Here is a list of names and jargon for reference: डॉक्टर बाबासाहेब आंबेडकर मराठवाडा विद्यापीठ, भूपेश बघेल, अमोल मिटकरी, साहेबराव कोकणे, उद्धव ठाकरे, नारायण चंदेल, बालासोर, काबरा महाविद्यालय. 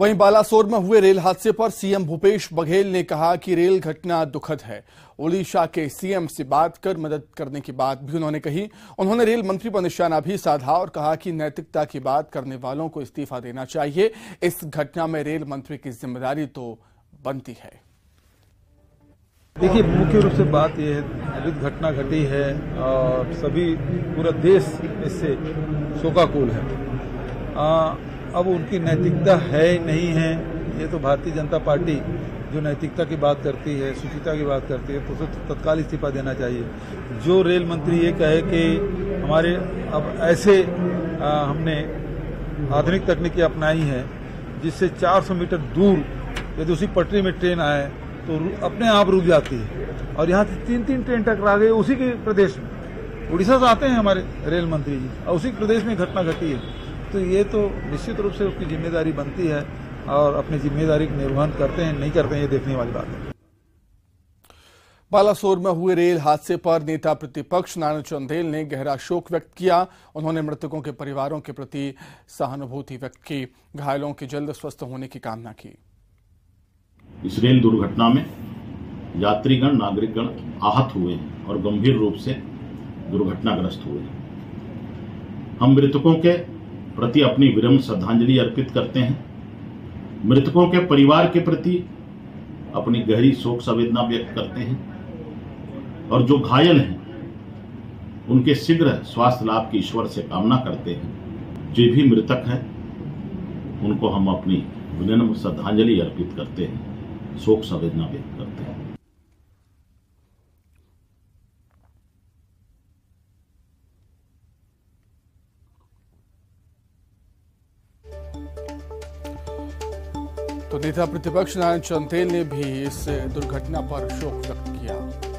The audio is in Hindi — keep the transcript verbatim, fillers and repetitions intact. वहीं बालासोर में हुए रेल हादसे पर सीएम भूपेश बघेल ने कहा कि रेल घटना दुखद है। ओडिशा के सीएम से बात कर मदद करने की बात भी उन्होंने कही। उन्होंने रेल मंत्री पर निशाना भी साधा और कहा कि नैतिकता की बात करने वालों को इस्तीफा देना चाहिए। इस घटना में रेल मंत्री की जिम्मेदारी तो बनती है। देखिए, मुख्य रूप से बात यह है, अभी घटना घटी है और सभी पूरा देश इससे शोकाकुल है। आ, अब उनकी नैतिकता है नहीं है, ये तो भारतीय जनता पार्टी जो नैतिकता की बात करती है, शुचिता की बात करती है, तो उसे तत्काल इस्तीफा देना चाहिए। जो रेल मंत्री ये कहे कि हमारे अब ऐसे आ, हमने आधुनिक तकनीकें अपनाई हैं जिससे चार सौ मीटर दूर यदि उसी पटरी में ट्रेन आए तो अपने आप रुक जाती है, और यहाँ से तीन तीन ट्रेन टकरा गए उसी के प्रदेश में। उड़ीसा से आते हैं हमारे रेल मंत्री जी और उसी प्रदेश में घटना घटी है, तो ये तो निश्चित रूप से उसकी जिम्मेदारी बनती है और अपनी जिम्मेदारी का निर्वहन करते हैं नहीं करते हैं ये देखने वाली बात है। बालासोर में हुए रेल हादसे पर नेता प्रतिपक्ष नारायण चंदेल ने गहरा शोक व्यक्त किया। उन्होंने मृतकों के परिवारों के प्रति सहानुभूति व्यक्त की, घायलों के जल्द स्वस्थ होने की कामना की। इस रेल दुर्घटना में यात्रीगण, नागरिकगण आहत हुए हैं और गंभीर रूप से दुर्घटनाग्रस्त हुए हैं। हम मृतकों के प्रति अपनी विनम्र श्रद्धांजलि अर्पित करते हैं, मृतकों के परिवार के प्रति अपनी गहरी शोक संवेदना व्यक्त करते हैं और जो घायल हैं उनके शीघ्र स्वास्थ्य लाभ की ईश्वर से कामना करते हैं। जो भी मृतक हैं उनको हम अपनी विनम्र श्रद्धांजलि अर्पित करते हैं, शोक संवेदना व्यक्त करते हैं। तो नेता प्रतिपक्ष नारायण चंदेल ने भी इस दुर्घटना पर शोक व्यक्त किया।